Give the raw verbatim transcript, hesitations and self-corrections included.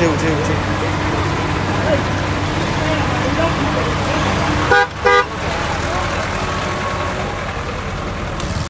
Chill, chill, chill.